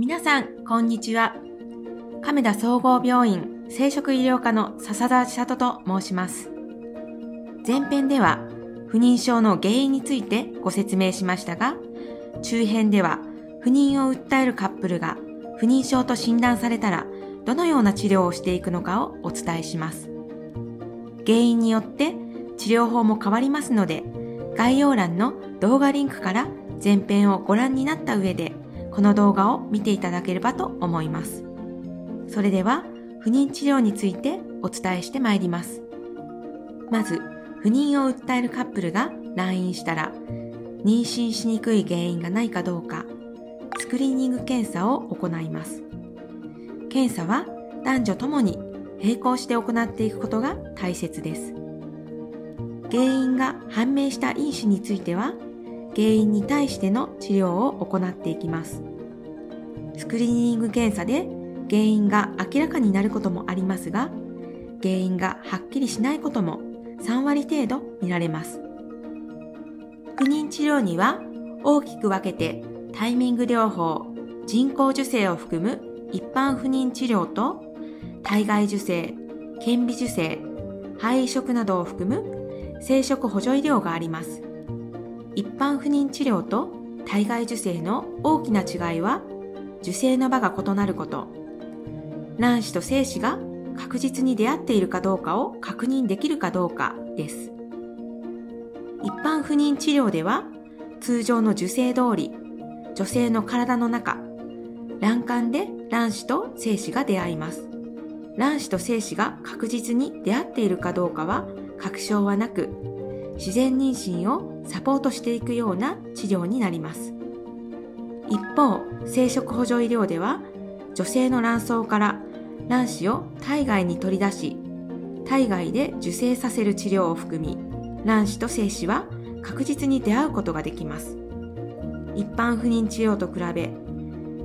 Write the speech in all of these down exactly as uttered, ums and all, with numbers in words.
皆さん、こんにちは。亀田総合病院生殖医療科の笹澤千里と申します。前編では不妊症の原因についてご説明しましたが、中編では不妊を訴えるカップルが不妊症と診断されたらどのような治療をしていくのかをお伝えします。原因によって治療法も変わりますので、概要欄の動画リンクから前編をご覧になった上でこの動画を見ていただければと思います。それでは不妊治療についてお伝えしてまいります。まず、不妊を訴えるカップルが来院したら妊娠しにくい原因がないかどうかスクリーニング検査を行います。検査は男女ともに並行して行っていくことが大切です。原因が判明した因子については、原因に対しての治療を行っていきます。スクリーニング検査で原因が明らかになることもありますが、原因がはっきりしないこともさんわり程度見られます。不妊治療には大きく分けてタイミング療法、人工授精を含む一般不妊治療と体外受精、顕微授精、肺移植などを含む生殖補助医療があります。一般不妊治療と体外受精の大きな違いは、受精の場が異なること、卵子と精子が確実に出会っているかどうかを確認できるかどうかです。一般不妊治療では、通常の受精通り、女性の体の中、卵管で卵子と精子が出会います。卵子と精子が確実に出会っているかどうかは確証はなく、自然妊娠をサポートしていくような治療になります。一方、生殖補助医療では、女性の卵巣から卵子を体外に取り出し、体外で受精させる治療を含み、卵子と精子は確実に出会うことができます。一般不妊治療と比べ、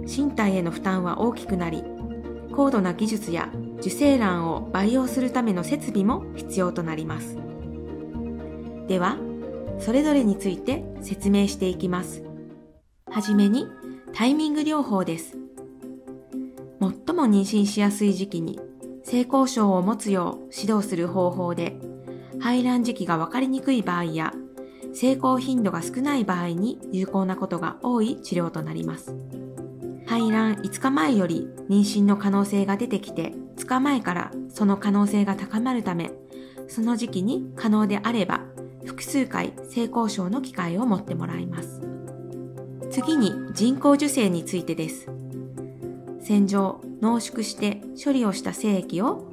身体への負担は大きくなり、高度な技術や受精卵を培養するための設備も必要となります。では、それぞれについて説明していきます。はじめに、タイミング療法です。最も妊娠しやすい時期に性交渉を持つよう指導する方法で、排卵時期が分かりにくい場合や、成功頻度が少ない場合に有効なことが多い治療となります。排卵いつかまえより妊娠の可能性が出てきて、いつかまえからその可能性が高まるため、その時期に可能であれば複数回性交渉の機会を持ってもらいます。次に人工授精についてです。洗浄・濃縮して処理をした精液を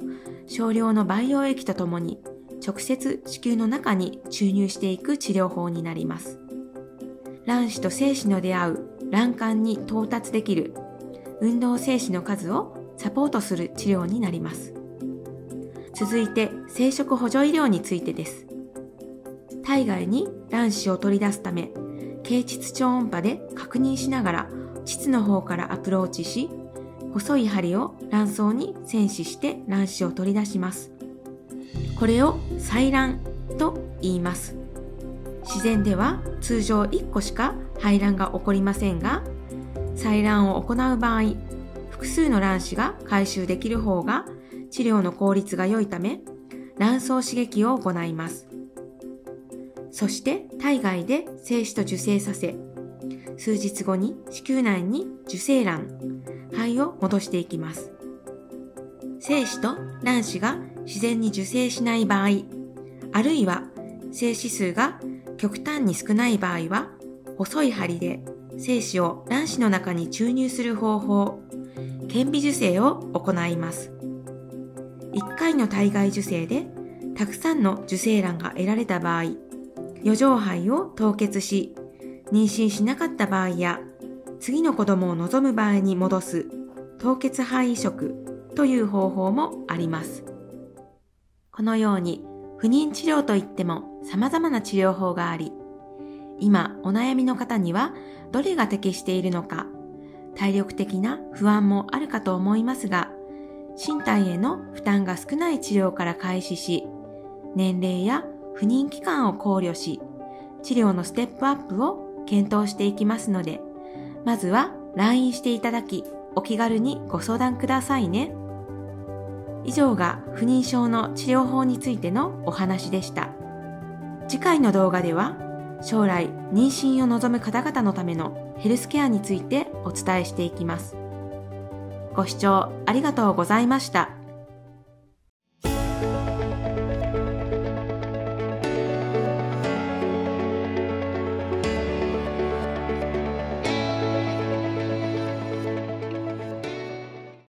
少量の培養液とともに直接子宮の中に注入していく治療法になります。卵子と精子の出会う卵管に到達できる運動精子の数をサポートする治療になります。続いて生殖補助医療についてです。体外に卵子を取り出すため、経腟超音波で確認しながら腟の方からアプローチし、細い針を卵巣に穿刺して卵子を取り出します。これを採卵と言います。自然では通常いっこしか排卵が起こりませんが、採卵を行う場合、複数の卵子が回収できる方が治療の効率が良いため、卵巣刺激を行います。そして体外で精子と受精させ、数日後に子宮内に受精卵、肺を戻していきます。精子と卵子が自然に受精しない場合、あるいは精子数が極端に少ない場合は、細い針で精子を卵子の中に注入する方法、顕微授精を行います。いっかいの体外受精でたくさんの受精卵が得られた場合、余剰胚を凍結し、妊娠しなかった場合や、次の子供を望む場合に戻す凍結肺移植という方法もあります。このように不妊治療といっても様々な治療法があり、今お悩みの方にはどれが適しているのか、体力的な不安もあるかと思いますが、身体への負担が少ない治療から開始し、年齢や不妊期間を考慮し、治療のステップアップを検討していきますので、まずはライン していただき、お気軽にご相談くださいね。以上が不妊症の治療法についてのお話でした。次回の動画では、将来妊娠を望む方々のためのヘルスケアについてお伝えしていきます。ご視聴ありがとうございました。